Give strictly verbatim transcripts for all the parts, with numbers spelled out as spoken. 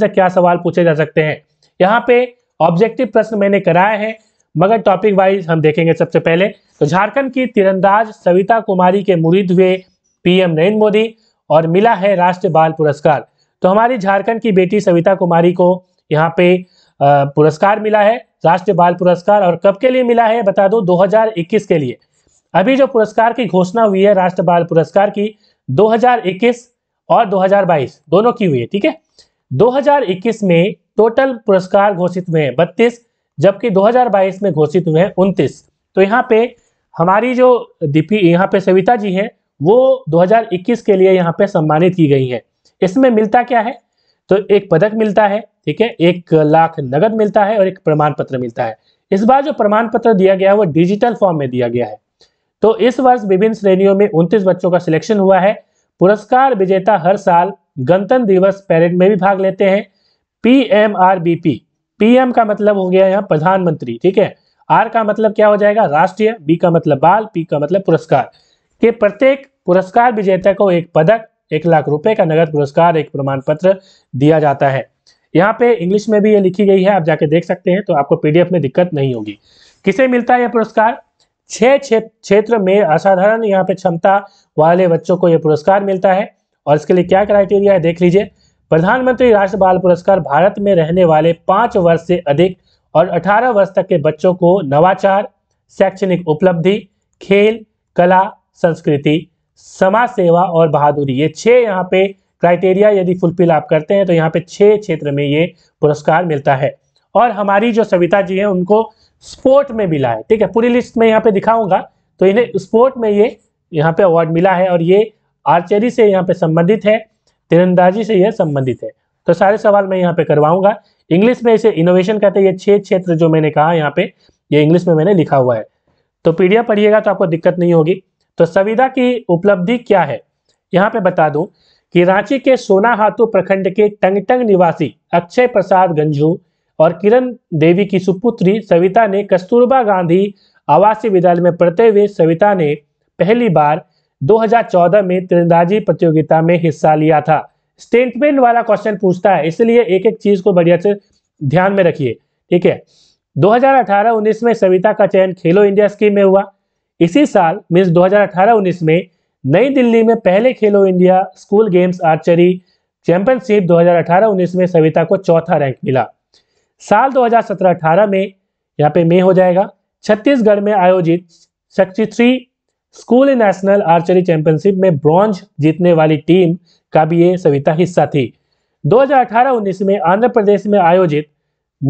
से क्या सवाल पूछे जा सकते हैं। यहाँ पे ऑब्जेक्टिव प्रश्न मैंने कराए हैं मगर टॉपिक वाइज हम देखेंगे। सबसे पहले तो झारखंड की तीरंदाज सविता कुमारी के मुरीद हुए पीएम नरेंद्र मोदी और मिला है राष्ट्रीय बाल पुरस्कार। तो हमारी झारखंड की बेटी सविता कुमारी को यहाँ पे पुरस्कार मिला है, राष्ट्रीय बाल पुरस्कार। और कब के लिए मिला है बता दो, दो हज़ार इक्कीस के लिए। अभी जो पुरस्कार की घोषणा हुई है राष्ट्रीय बाल पुरस्कार की, दो हज़ार इक्कीस और दो हज़ार बाईस दोनों की हुई है। ठीक है, दो हज़ार इक्कीस में टोटल पुरस्कार घोषित हुए हैं बत्तीस, जबकि दो हज़ार बाईस में घोषित हुए हैं उनतीस। तो यहाँ पे हमारी जो दीपी यहाँ पे सविता जी हैं वो दो हज़ार इक्कीस के लिए यहाँ पे सम्मानित की गई हैं। इसमें मिलता क्या है तो एक पदक मिलता है, ठीक है, एक लाख नगद मिलता है और एक प्रमाण पत्र मिलता है। इस बार जो प्रमाण पत्र दिया गया है वो डिजिटल फॉर्म में दिया गया है। तो इस वर्ष विभिन्न श्रेणियों में उनतीस बच्चों का सिलेक्शन हुआ है। पुरस्कार विजेता हर साल गणतंत्र दिवस परेड में भी भाग लेते हैं। पीएमआरबीपी, पीएम का मतलब हो गया यहाँ प्रधानमंत्री, ठीक है, आर का मतलब क्या हो जाएगा राष्ट्रीय, बी का मतलब बाल, पी का मतलब पुरस्कार, के प्रत्येक पुरस्कार विजेता को एक पदक, एक लाख रुपए का नगद पुरस्कार, एक प्रमाण पत्र दिया जाता है। यहाँ पे इंग्लिश में भी ये लिखी गई है, आप जाके देख सकते हैं, तो आपको पीडीएफ में दिक्कत नहीं होगी। किसे मिलता है यह पुरस्कार? छह क्षेत्र में असाधारण यहाँ पे क्षमता वाले बच्चों को यह पुरस्कार मिलता है। और इसके लिए क्या क्राइटेरिया है देख लीजिए। प्रधानमंत्री राष्ट्रीय बाल पुरस्कार भारत में रहने वाले पाँच वर्ष से अधिक और अठारह वर्ष तक के बच्चों को नवाचार, शैक्षणिक उपलब्धि, खेल, कला, संस्कृति, समाज सेवा और बहादुरी, ये छः यहाँ पे क्राइटेरिया यदि फुलफिल आप करते हैं तो यहाँ पे छः क्षेत्र में ये पुरस्कार मिलता है। और हमारी जो सविता जी हैं उनको स्पोर्ट में मिला है, ठीक है, पूरी लिस्ट में यहाँ पे दिखाऊंगा। तो इन्हें स्पोर्ट में ये यहाँ पे अवार्ड मिला है और ये आर्चरी से यहाँ पे संबंधित है, तीरंदाजी से यह संबंधित है। तो सारे सवाल मैं यहाँ पे करवाऊंगा। इंग्लिश में इसे इनोवेशन कहते हैं। ये छह क्षेत्र जो मैंने कहा यहाँ पे, ये इंग्लिश में मैंने लिखा हुआ है, तो पीडीएफ पढ़िएगा तो आपको दिक्कत नहीं होगी। तो सविता की उपलब्धि क्या है यहाँ पे बता दूं कि रांची के सोनाहातू प्रखंड के टंगटंग निवासी अक्षय प्रसाद गंजू और किरण देवी की सुपुत्री सविता ने कस्तूरबा गांधी आवासीय विद्यालय में पढ़ते हुए सविता ने पहली बार दो हज़ार चौदह में तीरंदाजी प्रतियोगिता में हिस्सा लिया था। स्टेटमेंट वाला क्वेश्चन पूछता है, इसलिए एक एक चीज को बढ़िया से ध्यान में रखिए, ठीक है। दो हज़ार अठारह उन्नीस में सविता का चयन खेलो इंडिया स्कीम में हुआ। इसी साल मीन्स दो हज़ार अठारह उन्नीस में नई दिल्ली में पहले Khelo India school games archery championship दो हज़ार अठारह उन्नीस में सविता को चौथा रैंक मिला। साल दो हज़ार सत्रह अठारह में, यहाँ पे मई हो जाएगा, छत्तीसगढ़ में आयोजित sixty three school national archery championship में ब्रॉन्ज जीतने वाली टीम का भी ये सविता हिस्सा थी। दो हज़ार अठारह उन्नीस में आंध्र प्रदेश में आयोजित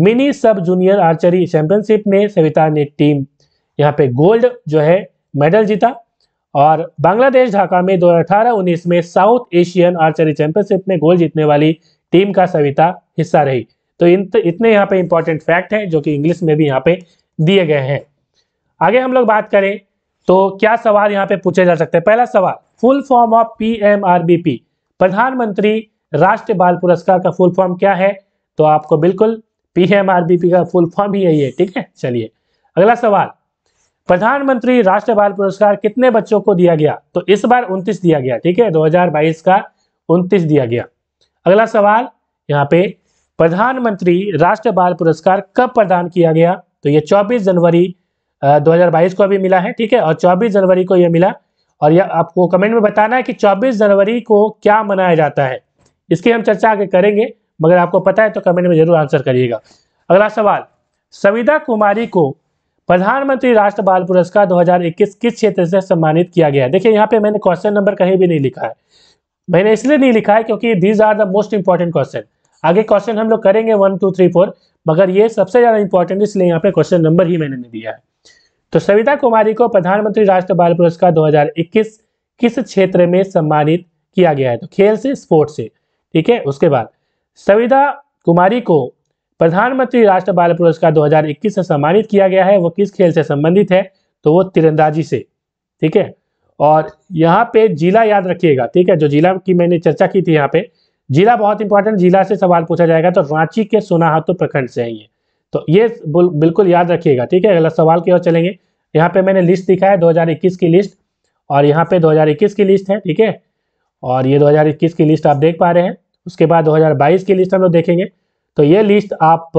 मिनी सब जूनियर आर्चरी चैंपियनशिप में सविता ने टीम यहाँ पे गोल्ड जो है मेडल जीता। और बांग्लादेश ढाका में दो हज़ार अठारह उन्नीस में साउथ एशियन आर्चरी चैंपियनशिप में गोल्ड जीतने वाली टीम का सविता हिस्सा रही। तो इन इतने यहाँ पे इंपॉर्टेंट फैक्ट हैं जो कि इंग्लिश में भी यहाँ पे दिए गए हैं। आगे हम लोग बात करें तो क्या सवाल यहाँ पे पूछे जा सकते हैं। पहला सवाल, फुल फॉर्म ऑफ पीएमआरबीपी, प्रधानमंत्री राष्ट्रीय बाल पुरस्कार का फुल फॉर्म क्या है? तो आपको बिल्कुल पीएमआरबीपी का फुल फॉर्म ही यही है, ठीक है। चलिए अगला सवाल, प्रधानमंत्री राष्ट्रीय बाल पुरस्कार कितने बच्चों को दिया गया? तो इस बार उनतीस दिया गया, ठीक है, दो हज़ार बाईस का उनतीस दिया गया। अगला सवाल यहाँ पे, प्रधानमंत्री राष्ट्रीय बाल पुरस्कार कब प्रदान किया गया? तो ये चौबीस जनवरी दो हज़ार बाईस को अभी मिला है, ठीक है, और चौबीस जनवरी को ये मिला। और यह आपको कमेंट में बताना है कि चौबीस जनवरी को क्या मनाया जाता है, इसकी हम चर्चा आगे करेंगे, मगर आपको पता है तो कमेंट में जरूर आंसर करिएगा। अगला सवाल, सविता कुमारी को प्रधानमंत्री राष्ट्रीय बाल पुरस्कार दो हज़ार इक्कीस किस क्षेत्र से सम्मानित किया गया है? देखिए यहाँ पे मैंने क्वेश्चन नंबर कहीं भी नहीं लिखा है, मैंने इसलिए नहीं लिखा है क्योंकि these are the most important question. आगे क्वेश्चन हम लोग करेंगे वन टू थ्री फोर, मगर ये सबसे ज्यादा इंपॉर्टेंट, इसलिए यहाँ पे क्वेश्चन नंबर ही मैंने नहीं दिया है। तो सविता कुमारी को प्रधानमंत्री राष्ट्रीय बाल पुरस्कार दो हज़ार इक्कीस किस क्षेत्र में सम्मानित किया गया है? तो खेल से, स्पोर्ट से, ठीक है। उसके बाद सविता कुमारी को प्रधानमंत्री राष्ट्रीय बाल पुरस्कार दो हज़ार इक्कीस से सम्मानित किया गया है, वो किस खेल से संबंधित है? तो वो तीरंदाजी से, ठीक है। और यहाँ पे जिला याद रखिएगा, ठीक है, जो जिला की मैंने चर्चा की थी यहाँ पे, जिला बहुत इंपॉर्टेंट, जिला से सवाल पूछा जाएगा। तो रांची के सोनाहातू प्रखंड से है ये, तो ये बिल्कुल याद रखिएगा, ठीक है। अगला सवाल की ओर चलेंगे। यहाँ पे मैंने लिस्ट लिखा है दो हज़ार इक्कीस की लिस्ट, और यहाँ पे दो हज़ार इक्कीस की लिस्ट है, ठीक है, और ये दो हज़ार इक्कीस की लिस्ट आप देख पा रहे हैं। उसके बाद दो हज़ार बाईस की लिस्ट हम लोग देखेंगे, तो ये लिस्ट आप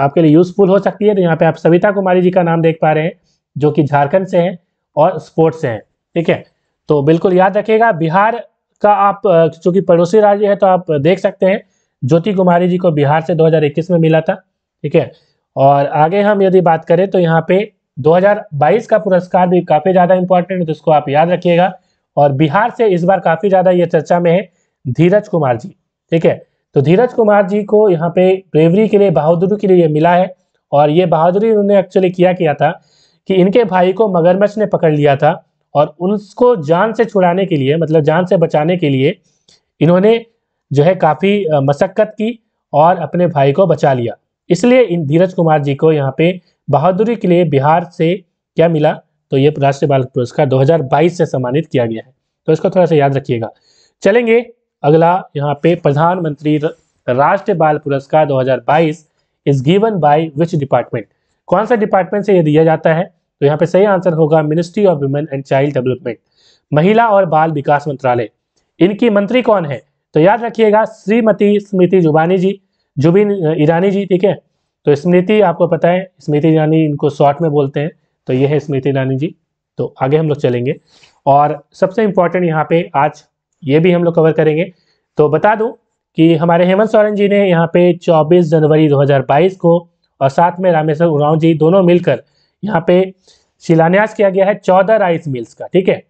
आपके लिए यूजफुल हो सकती है। तो यहाँ पे आप सविता कुमारी जी का नाम देख पा रहे हैं जो कि झारखंड से हैं और स्पोर्ट्स से हैं, ठीक है। तो बिल्कुल याद रखिएगा। बिहार का आप चूंकि पड़ोसी राज्य है तो आप देख सकते हैं ज्योति कुमारी जी को बिहार से दो हज़ार इक्कीस में मिला था, ठीक है। और आगे हम यदि बात करें तो यहाँ पे दो हज़ार बाईस का पुरस्कार भी काफ़ी ज़्यादा इंपॉर्टेंट है, तो इसको आप याद रखिएगा। और बिहार से इस बार काफ़ी ज़्यादा ये चर्चा में है धीरज कुमार जी, ठीक है। तो धीरज कुमार जी को यहाँ पे ब्रेवरी के लिए, बहादुरी के लिए ये मिला है। और ये बहादुरी उन्होंने एक्चुअली किया किया था कि इनके भाई को मगरमच्छ ने पकड़ लिया था और उनको जान से छुड़ाने के लिए, मतलब जान से बचाने के लिए इन्होंने जो है काफ़ी मशक्क़त की और अपने भाई को बचा लिया। इसलिए इन धीरज कुमार जी को यहाँ पे बहादुरी के लिए बिहार से क्या मिला, तो ये राष्ट्रीय बाल पुरस्कार दो हज़ार बाईस से सम्मानित किया गया है। तो इसको थोड़ा सा याद रखिएगा। चलेंगे अगला, यहाँ पे प्रधानमंत्री राष्ट्रीय बाल पुरस्कार दो हज़ार बाईस is given by which department, कौन सा डिपार्टमेंट से ये दिया जाता है। तो यहाँ पे सही आंसर होगा ministry of women and child development, महिला और बाल विकास मंत्रालय। इनकी मंत्री कौन है, तो याद रखिएगा श्रीमती स्मृति जुबानी जी जुबिन ईरानी जी, ठीक है। तो स्मृति आपको पता है, स्मृति ईरानी इनको शॉर्ट में बोलते हैं, तो ये है स्मृति ईरानी जी। तो आगे हम लोग चलेंगे और सबसे इम्पोर्टेंट यहाँ पे आज ये भी हम लोग कवर करेंगे। तो बता दूं कि हमारे हेमंत सोरेन जी ने यहाँ पे चौबीस जनवरी दो हज़ार बाईस को और साथ में रामेश्वर उरांव जी दोनों मिलकर यहाँ पे शिलान्यास किया गया है चौदह राइस मिल्स का, ठीक है।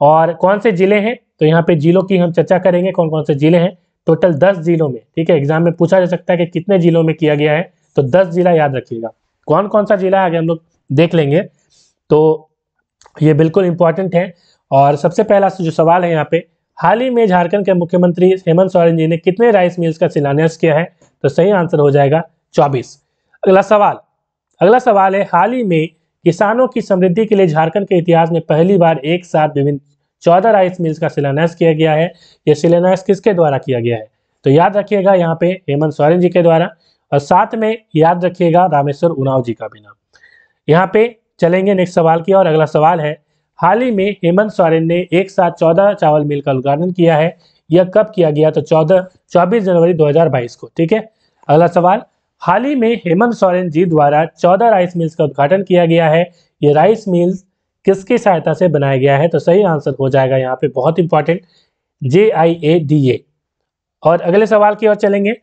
और कौन से जिले हैं, तो यहाँ पे जिलों की हम चर्चा करेंगे, कौन कौन से जिले हैं। टोटल दस जिलों में, ठीक है। एग्जाम में पूछा जा सकता है कि कितने जिलों में किया गया है, तो दस जिला याद रखिएगा। कौन कौन सा जिला आगे हम लोग देख लेंगे, तो ये बिल्कुल इम्पॉर्टेंट है। और सबसे पहला जो सवाल है यहाँ पे, हाल ही में झारखंड के मुख्यमंत्री हेमंत सोरेन जी ने कितने राइस मिल्स का शिलान्यास किया है, तो सही आंसर हो जाएगा चौबीस। अगला सवाल अगला सवाल है, हाल ही में किसानों की समृद्धि के लिए झारखंड के इतिहास में पहली बार एक साथ विभिन्न चौदह राइस मिल्स का शिलान्यास किया गया है। यह शिलान्यास किसके द्वारा किया गया है, तो याद रखिएगा यहाँ पे हेमंत सोरेन जी के द्वारा, और साथ में याद रखिएगा रामेश्वर उरांव जी का भी नाम। यहाँ पे चलेंगे नेक्स्ट सवाल की और। अगला सवाल है, हाल ही में हेमंत सोरेन ने एक साथ चौदह चावल मिल का उद्घाटन किया है, यह कब किया गया, तो चौदह चौबीस जनवरी दो हज़ार बाईस को, ठीक है। अगला सवाल, हाल ही में हेमंत सोरेन जी द्वारा चौदह राइस मिल्स का उद्घाटन किया गया है, ये राइस मिल्स किसकी सहायता से बनाया गया है, तो सही आंसर हो जाएगा यहाँ पे बहुत important J I A D A. और अगले सवाल की ओर चलेंगे।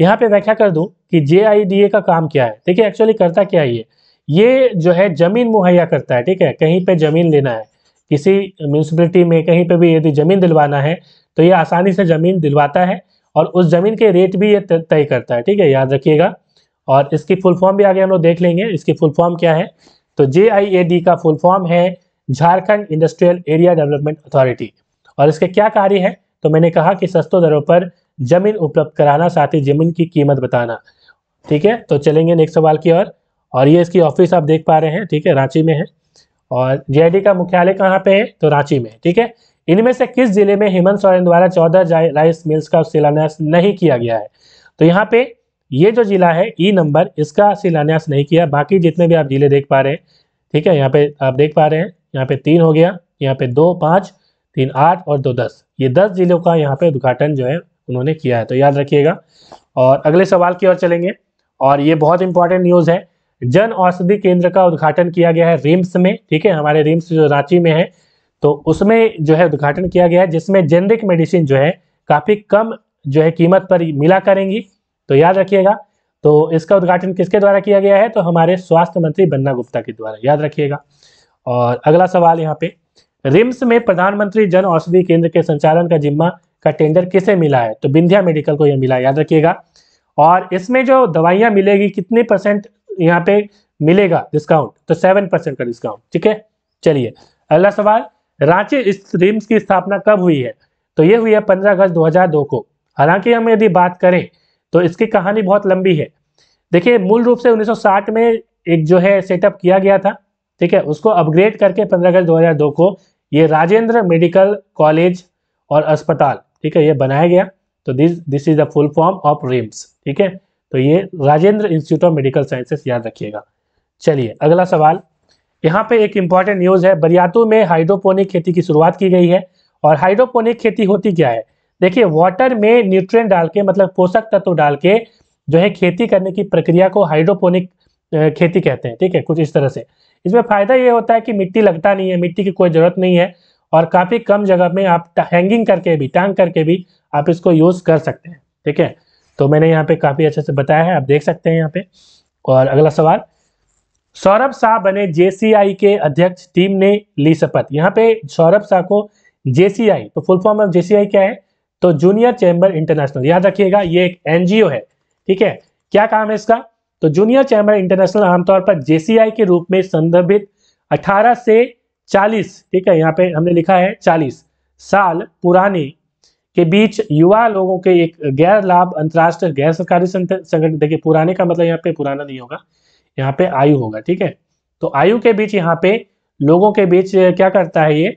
यहाँ पे व्याख्या कर दूँ कि जे आई डी ए का काम क्या है, देखिए एक्चुअली करता क्या है, ये ये जो है जमीन मुहैया करता है, ठीक है। कहीं पे जमीन लेना है किसी म्यूनसिपलिटी में, कहीं पे भी यदि जमीन दिलवाना है तो ये आसानी से जमीन दिलवाता है और उस जमीन के रेट भी ये तय करता है, ठीक है, याद रखिएगा। और इसकी फुल फॉर्म भी आगे हम लोग देख लेंगे, इसकी फुल फॉर्म क्या है। तो जे आई ए डी का फुल फॉर्म है Jharkhand industrial area development authority. और इसके क्या कार्य है, तो मैंने कहा कि सस्तों दरों पर जमीन उपलब्ध कराना, साथ ही जमीन की कीमत बताना, ठीक है। तो चलेंगे नेक्स्ट सवाल की ओर। और ये इसकी ऑफिस आप देख पा रहे हैं, ठीक है, रांची में है। और जेआईडी का मुख्यालय कहाँ पे है, तो रांची में, ठीक है। इनमें से किस जिले में हेमंत सोरेन द्वारा चौदह राइस मिल्स का शिलान्यास नहीं किया गया है, तो यहाँ पे ये जो जिला है ई नंबर, इसका शिलान्यास नहीं किया। बाकी जितने भी आप जिले देख पा रहे हैं, ठीक है, यहाँ पे आप देख पा रहे हैं, यहाँ पे तीन हो गया, यहाँ पे दो, पाँच, तीन, आठ और दो, दस, ये दस जिलों का यहाँ पे उद्घाटन जो है उन्होंने किया है, तो याद रखिएगा। और अगले सवाल की ओर चलेंगे। और ये बहुत इंपॉर्टेंट न्यूज़ है, जन औषधि केंद्र का उद्घाटन किया गया है रिम्स में, ठीक है, हमारे रिम्स जो रांची में है तो उसमें जो है उद्घाटन किया गया है, जिसमें जेनरिक मेडिसिन जो है काफ़ी कम जो है कीमत पर मिला करेंगी, तो याद रखिएगा। तो इसका उद्घाटन किसके द्वारा किया गया है, तो हमारे स्वास्थ्य मंत्री बन्ना गुप्ता के द्वारा, याद रखिएगा। और अगला सवाल यहाँ पे, रिम्स में प्रधानमंत्री जन औषधि केंद्र के संचालन का जिम्मा का टेंडर किसे मिला है, तो बिंध्या मेडिकल को यह मिला, याद रखिएगा। और इसमें जो दवाइयाँ मिलेगी कितने परसेंट यहाँ पे मिलेगा डिस्काउंट, तो सेवन परसेंट का डिस्काउंट, ठीक है। चलिए अगला सवाल, रांची रिम्स की स्थापना कब हुई है, तो ये हुई है पंद्रह अगस्त दो हज़ार दो को। हालांकि हम यदि बात करें तो इसकी कहानी बहुत लंबी है। देखिए मूल रूप से उन्नीस सौ साठ में एक जो है सेटअप किया गया था, ठीक है, उसको अपग्रेड करके पंद्रह अगस्त दो हज़ार दो को ये राजेंद्र मेडिकल कॉलेज और अस्पताल, ठीक है, ये बनाया गया। तो this this is the full form of RIMS, ठीक है। तो ये Rajendra institute of medical sciences, याद रखिएगा। चलिए अगला सवाल, यहाँ पे एक इम्पॉर्टेंट न्यूज़ है, बरियातू में हाइड्रोपोनिक खेती की शुरुआत की गई है। और हाइड्रोपोनिक खेती होती क्या है, देखिए वाटर में न्यूट्रिएंट डाल के मतलब पोषक तत्व डाल के जो है खेती करने की प्रक्रिया को हाइड्रोपोनिक खेती कहते हैं। ठीक है, कुछ इस तरह से। इसमें फायदा ये होता है कि मिट्टी लगता नहीं है, मिट्टी की कोई जरूरत नहीं है और काफी कम जगह में आप हैंगिंग करके भी टांग करके भी आप इसको यूज कर सकते हैं। ठीक है, तो मैंने यहाँ पे काफी अच्छे से बताया है, आप देख सकते हैं यहाँ पे। और अगला सवाल, सौरभ शाह बने जेसीआई के अध्यक्ष, टीम ने ली शपथ। यहाँ पे सौरभ शाह को जेसीआई, तो फुल फॉर्म ऑफ जेसीआई क्या है, तो जूनियर चैंबर इंटरनेशनल, याद रखिएगा ये एक एनजीओ है। ठीक है, क्या काम है इसका, तो जूनियर चैंबर इंटरनेशनल आमतौर पर जेसीआई के रूप में संदर्भित अठारह से चालीस, ठीक है यहाँ पे हमने लिखा है चालीस साल पुराने के बीच युवा लोगों के एक गैर लाभ अंतर्राष्ट्रीय गैर सरकारी संगठन, देखिए पुराने का मतलब यहाँ पे पुराना नहीं होगा, यहाँ पे आयु होगा। ठीक है, तो आयु के बीच यहाँ पे लोगों के बीच क्या करता है ये,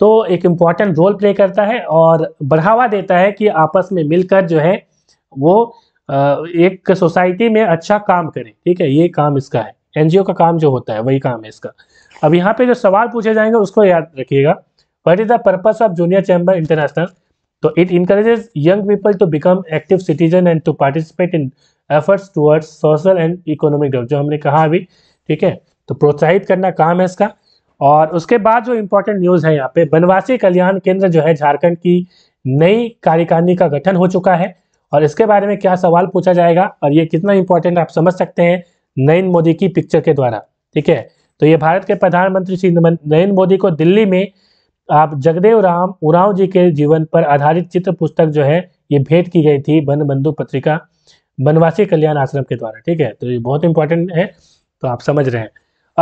तो एक इम्पॉर्टेंट रोल प्ले करता है और बढ़ावा देता है कि आपस में मिलकर जो है वो एक सोसाइटी में अच्छा काम करें। ठीक है, ये काम इसका है, एनजीओ का काम जो होता है वही काम है इसका। अब यहाँ पे जो सवाल पूछे जाएंगे उसको याद रखिएगा, what is the purpose of junior chamber international, तो it encourages young people to become active citizen and to participate in efforts towards social and economic development, जो हमने कहा अभी। ठीक है, तो प्रोत्साहित करना काम है इसका। और उसके बाद जो इम्पोर्टेंट न्यूज़ है यहाँ पे, वनवासी कल्याण केंद्र जो है झारखंड की नई कार्यकारिणी का गठन हो चुका है और इसके बारे में क्या सवाल पूछा जाएगा और ये कितना इम्पोर्टेंट आप समझ सकते हैं नरेंद्र मोदी की पिक्चर के द्वारा। ठीक है, तो ये भारत के प्रधानमंत्री श्री नरेंद्र मोदी को दिल्ली में आप जगदेव राम उरांव जी के जीवन पर आधारित चित्र पुस्तक जो है ये भेंट की गई थी वन बंधु पत्रिका वनवासी कल्याण आश्रम के द्वारा। ठीक है, तो ये बहुत इंपॉर्टेंट है, तो आप समझ रहे हैं।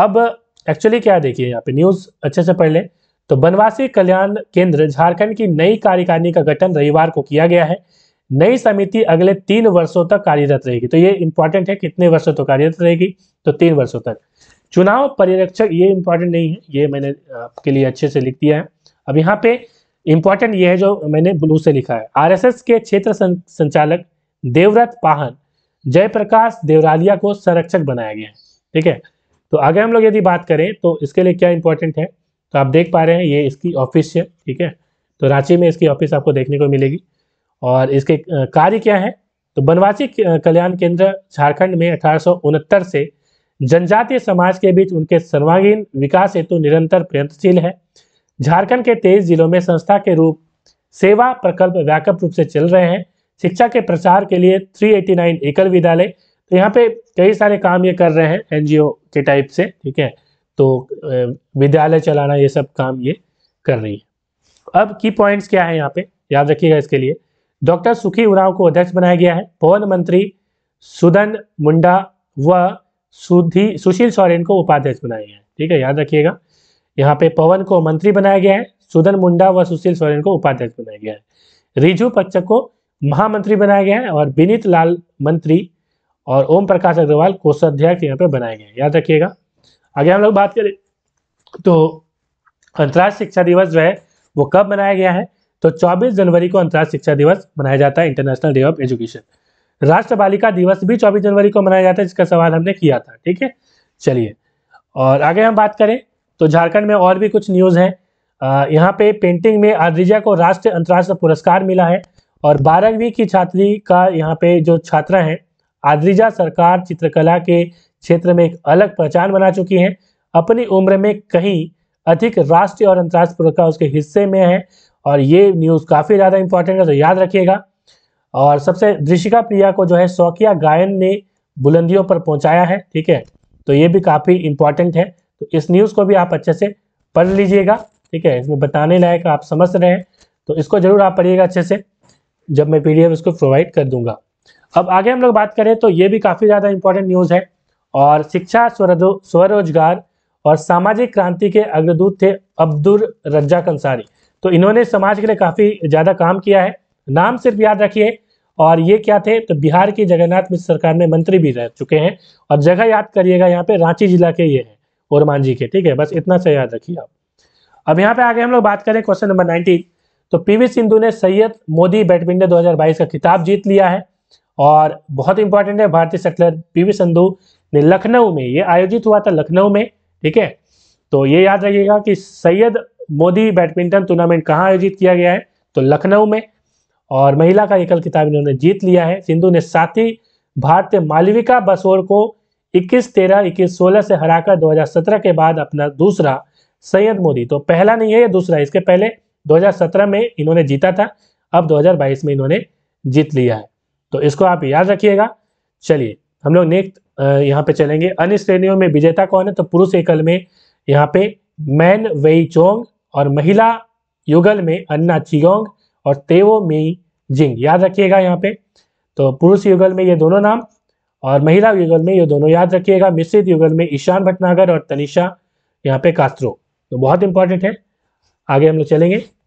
अब एक्चुअली क्या, देखिए यहाँ पे न्यूज़ अच्छे से पढ़ लें, तो वनवासी कल्याण केंद्र झारखंड की नई कार्यकारिणी का गठन रविवार को किया गया है। नई समिति अगले तीन वर्षों तक कार्यरत रहेगी, तो ये इंपॉर्टेंट है, कितने वर्षों तक कार्यरत रहेगी, तो तीन वर्षों तक। चुनाव पर्यवेक्षक, ये इंपॉर्टेंट नहीं है, ये मैंने आपके लिए अच्छे से लिख दिया है। अब यहाँ पे इंपॉर्टेंट ये है जो मैंने ब्लू से लिखा है, आरएसएस के क्षेत्र संचालक देवव्रत पाहन जयप्रकाश देवरालिया को संरक्षक बनाया गया है। ठीक है, तो आगे हम लोग यदि बात करें तो इसके लिए क्या इंपॉर्टेंट है, तो आप देख पा रहे हैं ये इसकी ऑफिस है। ठीक है, तो रांची में इसकी ऑफिस आपको देखने को मिलेगी और इसके कार्य क्या है, तो वनवासी कल्याण केंद्र झारखंड में अठारह सौ उनहत्तर से जनजातीय समाज के बीच उनके सर्वांगीण विकास हेतु निरंतर प्रयत्नशील है। झारखंड के तेईस जिलों में संस्था के रूप सेवा प्रकल्प व्यापक रूप से चल रहे हैं। शिक्षा के प्रसार के लिए तीन सौ नवासी एकल विद्यालय, तो यहाँ पे कई सारे काम ये कर रहे हैं एनजीओ के टाइप से। ठीक है, तो विद्यालय चलाना ये सब काम ये कर रही है। अब की पॉइंट्स क्या है यहाँ पे, याद रखिएगा इसके लिए, डॉक्टर सुखी उराव को अध्यक्ष बनाया गया है। पवन मंत्री सुदन मुंडा व सुधी सुशील सोरेन को उपाध्यक्ष बनाया गया है। ठीक है, याद रखिएगा यहाँ पे पवन को मंत्री बनाया गया है, सुदन मुंडा व सुशील सोरेन को उपाध्यक्ष बनाया गया है। रिजू पच्चक को महामंत्री बनाया गया है और विनीत लाल मंत्री और ओम प्रकाश अग्रवाल कोषाध्यक्ष यहाँ पे बनाए गए हैं, याद रखिएगा। आगे हम लोग बात करें तो अंतर्राष्ट्रीय शिक्षा दिवस जो है वो कब मनाया गया है, तो चौबीस जनवरी को अंतर्राष्ट्रीय शिक्षा दिवस मनाया जाता है, इंटरनेशनल डे ऑफ एजुकेशन। राष्ट्रीय बालिका दिवस भी चौबीस जनवरी को मनाया जाता है, जिसका सवाल हमने किया था। ठीक है, चलिए और आगे हम बात करें तो झारखंड में और भी कुछ न्यूज़ है। यहाँ पे पेंटिंग में आद्रिजा को राष्ट्रीय अंतर्राष्ट्रीय पुरस्कार मिला है और बारहवीं की छात्री का यहाँ पे जो छात्रा हैं आद्रिजा सरकार चित्रकला के क्षेत्र में एक अलग पहचान बना चुकी हैं। अपनी उम्र में कहीं अधिक राष्ट्रीय और अंतर्राष्ट्रीय पुरस्कार उसके हिस्से में है और ये न्यूज़ काफ़ी ज़्यादा इंपॉर्टेंट है, तो याद रखिएगा। और सबसे ऋषिका प्रिया को जो है शौकिया गायन ने बुलंदियों पर पहुँचाया है। ठीक है, तो ये भी काफ़ी इंपॉर्टेंट है, तो इस न्यूज़ को भी आप अच्छे से पढ़ लीजिएगा। ठीक है, इसमें बताने लायक आप समझ रहे हैं, तो इसको ज़रूर आप पढ़िएगा अच्छे से, जब मैं पीडीएफ इसको प्रोवाइड कर दूंगा। अब आगे हम लोग बात करें तो ये भी काफ़ी ज़्यादा इंपॉर्टेंट न्यूज़ है। और शिक्षा, स्वरोजगार और सामाजिक क्रांति के अग्रदूत थे अब्दुर रज्जा कंसारी, तो इन्होंने समाज के लिए काफ़ी ज़्यादा काम किया है। नाम सिर्फ याद रखिए। और ये क्या थे, तो बिहार की जगन्नाथ मिश्र सरकार में मंत्री भी रह चुके हैं। और जगह याद करिएगा, यहाँ पे रांची जिला के ये हैं, ओरमांझी के। ठीक है, बस इतना से याद रखिए आप। अब यहाँ पे आगे हम लोग बात करें क्वेश्चन नंबर नाइनटीन, तो पीवी सिंधु ने सैयद मोदी बैडमिंटन दो हज़ार बाईस का खिताब जीत लिया है और बहुत इंपॉर्टेंट है। भारतीय शटलर पीवी सिंधु ने लखनऊ में, ये आयोजित हुआ था लखनऊ में। ठीक है, तो ये याद रखिएगा कि सैयद मोदी बैडमिंटन टूर्नामेंट कहाँ आयोजित किया गया है, तो लखनऊ में। और महिला का एकल खिताब इन्होंने जीत लिया है। सिंधु ने साथी भारतीय मालविका बसोर को इक्कीस तेरह इक्कीस सोलह से हराकर दो हज़ार सत्रह के बाद अपना दूसरा सैयद मोदी, तो पहला नहीं है ये दूसरा, इसके पहले दो हज़ार सत्रह में इन्होंने जीता था, अब दो हज़ार बाईस में इन्होंने जीत लिया है, तो इसको आप याद रखिएगा। चलिए हम लोग नेक्स्ट यहाँ पे चलेंगे। अन्य श्रेणियों में विजेता कौन है, तो पुरुष एकल में यहाँ पे मैन वेई चोंग और महिला युगल में अन्ना चीगोंग और तेवो मेई जिंग, याद रखिएगा यहाँ पे। तो पुरुष युगल में ये दोनों नाम और महिला युगल में ये दोनों याद रखिएगा। मिश्रित युगल में ईशान भटनागर और तनिषा यहाँ पे कास्त्रो, तो बहुत इंपॉर्टेंट है। आगे हम लोग चलेंगे।